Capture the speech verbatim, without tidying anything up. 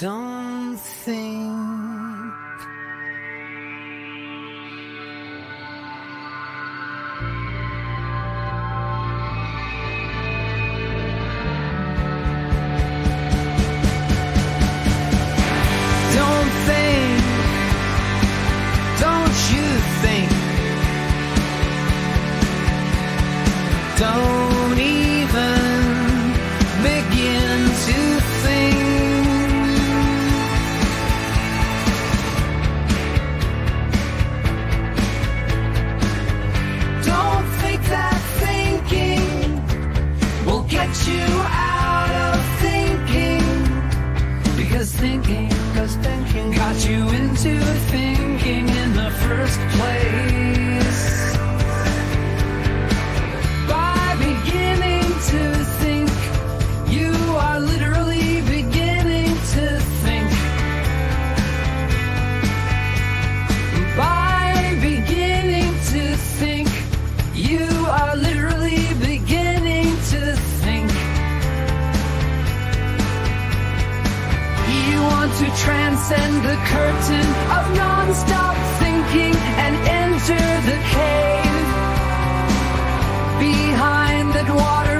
don't think don't think don't you think don't you out of thinking, because thinking, because thinking got you into thinking in the first place. By beginning to think, you are literally beginning to think. By beginning to think, you are literally beginning to think. To transcend the curtain of non-stop thinking and enter the cave behind that water.